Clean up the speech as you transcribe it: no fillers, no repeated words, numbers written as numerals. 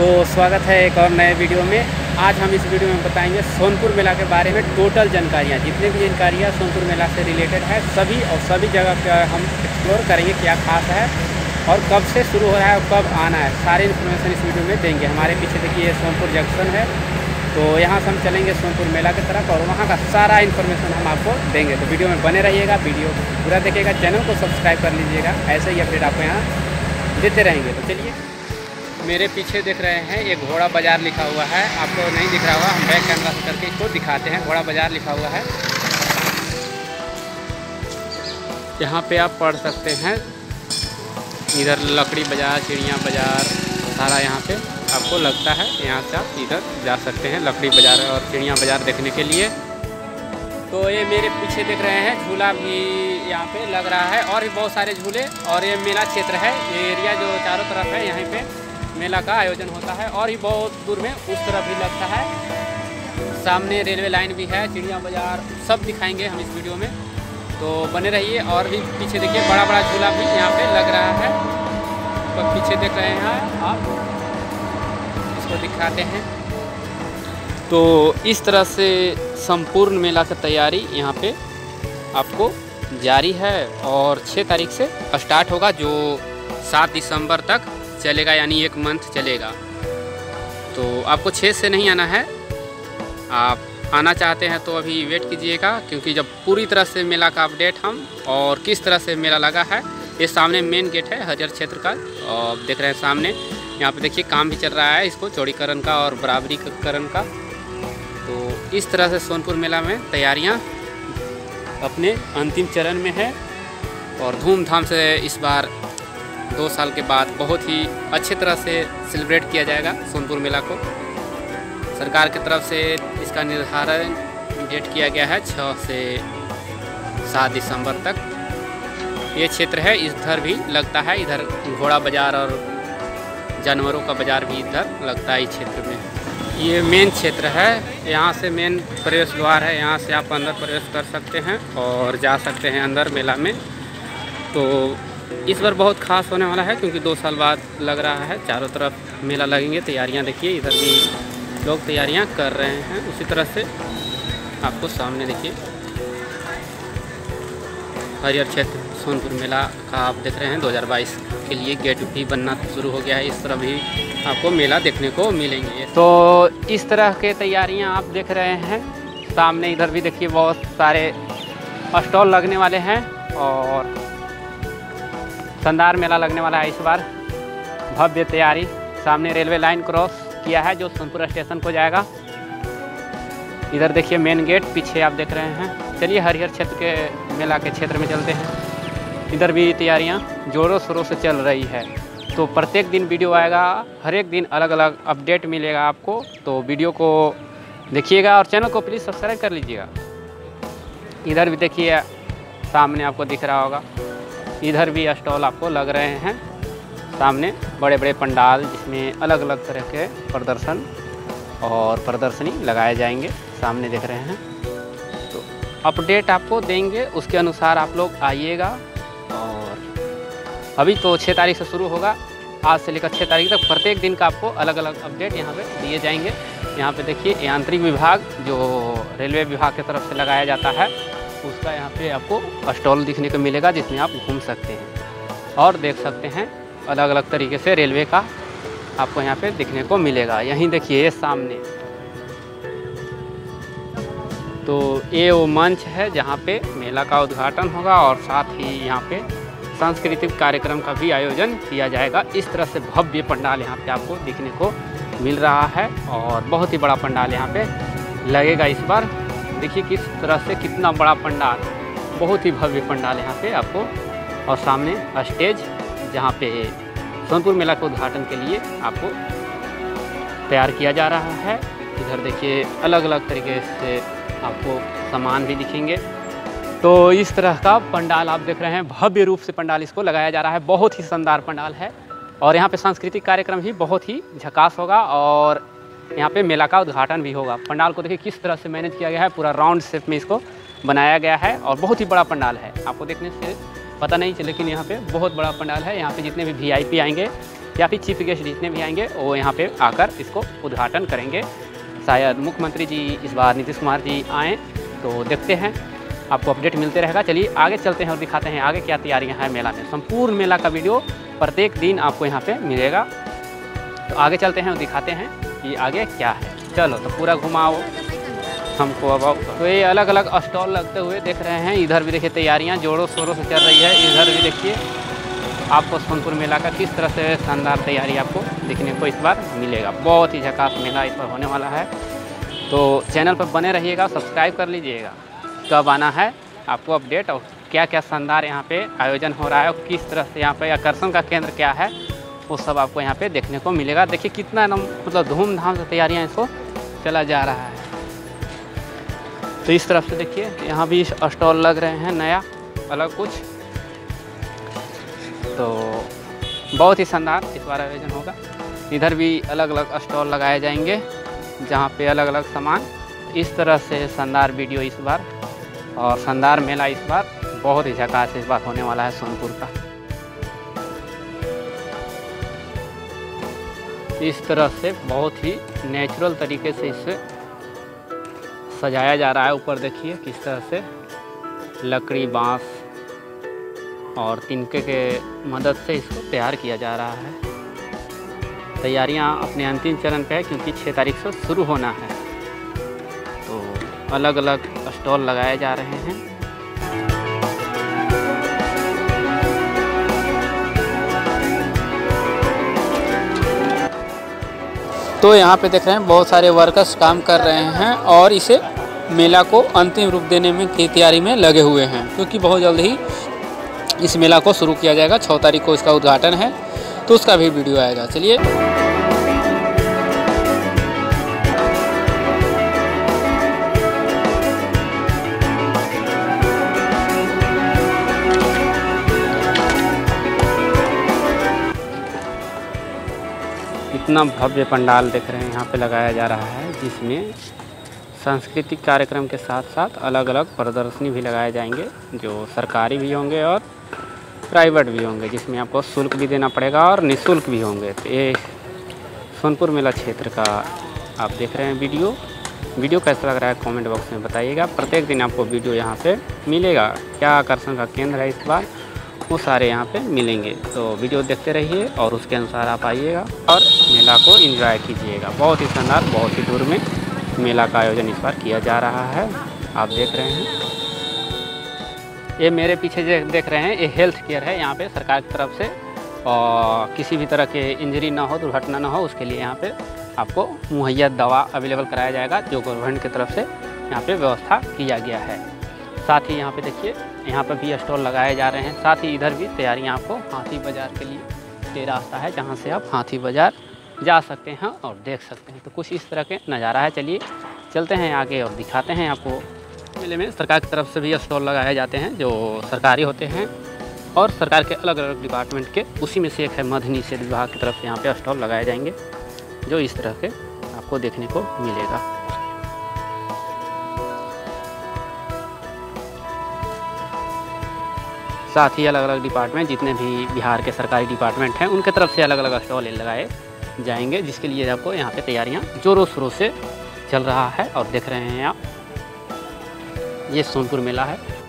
तो स्वागत है एक और नए वीडियो में। आज हम इस वीडियो में बताएंगे सोनपुर मेला के बारे में टोटल जानकारियाँ, जितने भी जानकारियाँ सोनपुर मेला से रिलेटेड है सभी, और सभी जगह पर हम एक्सप्लोर करेंगे क्या खास है और कब से शुरू हो रहा है और कब आना है, सारी इन्फॉर्मेशन इस वीडियो में देंगे। हमारे पीछे देखिए सोनपुर जंक्शन है, तो यहाँ से हम चलेंगे सोनपुर मेला की तरफ और वहाँ का सारा इन्फॉर्मेशन हम आपको देंगे। तो वीडियो में बने रहिएगा, वीडियो पूरा देखिएगा, चैनल को सब्सक्राइब कर लीजिएगा, ऐसे ही अपडेट आपको यहाँ देते रहेंगे। तो चलिए, मेरे पीछे देख रहे हैं ये घोड़ा बाज़ार लिखा हुआ है, आपको नहीं दिख रहा होगा, हम बैक कैमरा से करके इसको दिखाते हैं। घोड़ा बाज़ार लिखा हुआ है, यहाँ पे आप पढ़ सकते हैं। इधर लकड़ी बाज़ार, चिड़िया बाज़ार, सारा यहाँ पे आपको लगता है, यहाँ से आप इधर जा सकते हैं लकड़ी बाज़ार और चिड़िया बाज़ार देखने के लिए। तो ये मेरे पीछे देख रहे हैं झूला भी यहाँ पे लग रहा है और भी बहुत सारे झूले, और ये मेला क्षेत्र है, ये एरिया जो चारों तरफ है यहाँ पे मेला का आयोजन होता है, और ही बहुत दूर में उस तरफ भी लगता है, सामने रेलवे लाइन भी है, चिड़िया बाज़ार, सब दिखाएंगे हम इस वीडियो में। तो बने रहिए, और भी पीछे देखिए बड़ा बड़ा झूला भी यहाँ पे लग रहा है, तो पीछे देख रहे हैं आप, इसको दिखाते हैं। तो इस तरह से संपूर्ण मेला की तैयारी यहाँ पे आपको जारी है, और 6 तारीख से स्टार्ट होगा जो 7 दिसंबर तक चलेगा, यानी 1 मंथ चलेगा। तो आपको 6 से नहीं आना है, आप आना चाहते हैं तो अभी वेट कीजिएगा, क्योंकि जब पूरी तरह से मेला का अपडेट हम और किस तरह से मेला लगा है। ये सामने मेन गेट है हरियर क्षेत्र का, और देख रहे हैं सामने यहाँ पे देखिए काम भी चल रहा है, इसको चौड़ीकरण का और बराबरीकरण का। तो इस तरह से सोनपुर मेला में तैयारियाँ अपने अंतिम चरण में है, और धूमधाम से इस बार 2 साल के बाद बहुत ही अच्छे तरह से सेलिब्रेट किया जाएगा सोनपुर मेला को। सरकार की तरफ से इसका निर्धारण डेट किया गया है 6 से 7 दिसंबर तक। ये क्षेत्र है, इधर भी लगता है, इधर घोड़ा बाज़ार और जानवरों का बाज़ार भी इधर लगता है इस क्षेत्र में। ये मेन क्षेत्र है, यहाँ से मेन प्रवेश द्वार है, यहाँ से आप अंदर प्रवेश कर सकते हैं और जा सकते हैं अंदर मेला में। तो इस बार बहुत खास होने वाला है, क्योंकि 2 साल बाद लग रहा है, चारों तरफ मेला लगेंगे। तैयारियां देखिए, इधर भी लोग तैयारियां कर रहे हैं, उसी तरह से आपको सामने देखिए हरियर क्षेत्र सोनपुर मेला का आप देख रहे हैं। 2022 के लिए गेट भी बनना शुरू हो गया है, इस तरह भी आपको मेला देखने को मिलेंगे। तो इस तरह के तैयारियाँ आप देख रहे हैं, सामने इधर भी देखिए बहुत सारे स्टॉल लगने वाले हैं, और शानदार मेला लगने वाला है इस बार, भव्य तैयारी। सामने रेलवे लाइन क्रॉस किया है जो सोनपुर स्टेशन को जाएगा, इधर देखिए मेन गेट, पीछे आप देख रहे हैं। चलिए हरियर क्षेत्र के मेला के क्षेत्र में चलते हैं, इधर भी तैयारियां जोरों शोरों से चल रही है। तो प्रत्येक दिन वीडियो आएगा, हर एक दिन अलग अलग अपडेट मिलेगा आपको, तो वीडियो को देखिएगा और चैनल को प्लीज़ सब्सक्राइब कर लीजिएगा। इधर भी देखिए सामने आपको दिख रहा होगा, इधर भी स्टॉल आपको लग रहे हैं, सामने बड़े बड़े पंडाल जिसमें अलग अलग तरह के प्रदर्शन और प्रदर्शनी लगाए जाएंगे, सामने देख रहे हैं। तो अपडेट आपको देंगे, उसके अनुसार आप लोग आइएगा। और अभी तो 6 तारीख से शुरू होगा, आज से लेकर 6 तारीख तक प्रत्येक दिन का आपको अलग अलग अपडेट यहाँ पे दिए जाएंगे। यहाँ पे देखिए यांत्रिक विभाग जो रेलवे विभाग की तरफ से लगाया जाता है, उसका यहाँ पे आपको स्टॉल दिखने को मिलेगा, जिसमें आप घूम सकते हैं और देख सकते हैं अलग अलग तरीके से रेलवे का आपको यहाँ पे दिखने को मिलेगा। यहीं देखिए ये सामने, तो ये वो मंच है जहाँ पे मेला का उद्घाटन होगा, और साथ ही यहाँ पे सांस्कृतिक कार्यक्रम का भी आयोजन किया जाएगा। इस तरह से भव्य पंडाल यहाँ पे आपको दिखने को मिल रहा है, और बहुत ही बड़ा पंडाल यहाँ पे लगेगा इस बार। देखिए किस तरह से कितना बड़ा पंडाल, बहुत ही भव्य पंडाल यहाँ पे आपको, और सामने स्टेज जहाँ पे सोनपुर मेला के उद्घाटन के लिए आपको तैयार किया जा रहा है। इधर देखिए अलग अलग तरीके से आपको सामान भी दिखेंगे। तो इस तरह का पंडाल आप देख रहे हैं, भव्य रूप से पंडाल इसको लगाया जा रहा है, बहुत ही शानदार पंडाल है, और यहाँ पर सांस्कृतिक कार्यक्रम भी बहुत ही झकास होगा, और यहाँ पे मेला का उद्घाटन भी होगा। पंडाल को देखिए किस तरह से मैनेज किया गया है, पूरा राउंड शेप में इसको बनाया गया है, और बहुत ही बड़ा पंडाल है, आपको देखने से पता नहीं चले, लेकिन यहाँ पे बहुत बड़ा पंडाल है। यहाँ पे जितने भी वीआईपी आएंगे या फिर चीफ गेस्ट जितने भी आएंगे वो यहाँ पे आकर इसको उद्घाटन करेंगे। शायद मुख्यमंत्री जी इस बार नीतीश कुमार जी आएँ, तो देखते हैं, आपको अपडेट मिलते रहेगा। चलिए आगे चलते हैं और दिखाते हैं आगे क्या तैयारियाँ हैं मेला में। संपूर्ण मेला का वीडियो प्रत्येक दिन आपको यहाँ पर मिलेगा, तो आगे चलते हैं और दिखाते हैं कि आगे क्या है। चलो तो पूरा घुमाओ हमको अब। तो ये अलग अलग स्टॉल लगते हुए देख रहे हैं। इधर भी देखिए तैयारियां जोरों शोरों से चल रही है। इधर भी देखिए आपको सोनपुर मेला का किस तरह से शानदार तैयारी आपको देखने को इस बार मिलेगा। बहुत ही झकास मेला इस बार होने वाला है। तो चैनल पर बने रहिएगा, सब्सक्राइब कर लीजिएगा। कब आना है आपको अपडेट, और क्या क्या शानदार यहाँ पर आयोजन हो रहा है और किस तरह से यहाँ पर आकर्षण का केंद्र क्या है, वो सब आपको यहाँ पे देखने को मिलेगा। देखिए कितना मतलब धूमधाम से तैयारियाँ इसको चला जा रहा है। तो इस तरफ से देखिए यहाँ भी स्टॉल लग रहे हैं, नया अलग कुछ। तो बहुत ही शानदार इस बार आयोजन होगा। इधर भी अलग अलग स्टॉल लगाए जाएंगे जहाँ पे अलग अलग सामान। इस तरह से शानदार वीडियो इस बार और शानदार मेला इस बार बहुत ही झकास इस बार होने वाला है सोनपुर का। इस तरह से बहुत ही नेचुरल तरीके से इसे सजाया जा रहा है। ऊपर देखिए किस तरह से लकड़ी, बांस और तिनके के मदद से इसको तैयार किया जा रहा है। तैयारियां अपने अंतिम चरण पे है क्योंकि 6 तारीख से शुरू होना है। तो अलग अलग स्टॉल लगाए जा रहे हैं। तो यहाँ पे देख रहे हैं बहुत सारे वर्कर्स काम कर रहे हैं और इसे मेला को अंतिम रूप देने में की तैयारी में लगे हुए हैं, क्योंकि बहुत जल्द ही इस मेला को शुरू किया जाएगा। 6 तारीख को इसका उद्घाटन है, तो उसका भी वीडियो आएगा। चलिए इतना भव्य पंडाल देख रहे हैं यहाँ पे लगाया जा रहा है, जिसमें सांस्कृतिक कार्यक्रम के साथ साथ अलग अलग प्रदर्शनी भी लगाए जाएंगे, जो सरकारी भी होंगे और प्राइवेट भी होंगे, जिसमें आपको शुल्क भी देना पड़ेगा और निःशुल्क भी होंगे। तो ये सोनपुर मेला क्षेत्र का आप देख रहे हैं वीडियो कैसा लग रहा है कॉमेंट बॉक्स में बताइएगा। प्रत्येक दिन आपको वीडियो यहाँ से मिलेगा। क्या आकर्षण का केंद्र है इस बार, वो सारे यहाँ पे मिलेंगे। तो वीडियो देखते रहिए और उसके अनुसार आप आइएगा और मेला को एंजॉय कीजिएगा। बहुत ही शानदार, बहुत ही दूर में मेला का आयोजन इस बार किया जा रहा है। आप देख रहे हैं ये मेरे पीछे जो देख रहे हैं ये हेल्थ केयर है यहाँ पे सरकार की तरफ से, और किसी भी तरह के इंजरी ना हो, दुर्घटना ना हो, उसके लिए यहाँ पे आपको मुहैया दवा अवेलेबल कराया जाएगा, जो गवर्नमेंट की तरफ से यहाँ पे व्यवस्था किया गया है। साथ ही यहाँ पे देखिए यहाँ पर भी स्टॉल लगाए जा रहे हैं। साथ ही इधर भी तैयारियाँ आपको हाथी बाज़ार के लिए, ये रास्ता है जहाँ से आप हाथी बाज़ार जा सकते हैं और देख सकते हैं। तो कुछ इस तरह के नज़ारा है। चलिए चलते हैं आगे और दिखाते हैं आपको। मेले में सरकार की तरफ से भी स्टॉल लगाए जाते हैं जो सरकारी होते हैं, और सरकार के अलग अलग डिपार्टमेंट के उसी में से एक है मध्य निषेध विभाग की तरफ से यहाँ पर स्टॉल लगाए जाएंगे, जो इस तरह के आपको देखने को मिलेगा। साथ ही अलग अलग डिपार्टमेंट जितने भी बिहार के सरकारी डिपार्टमेंट हैं उनके तरफ से अलग अलग स्टॉल लगाए जाएंगे, जिसके लिए आपको यहाँ पे तैयारियाँ जोरों शोरों से चल रहा है। और देख रहे हैं आप ये सोनपुर मेला है।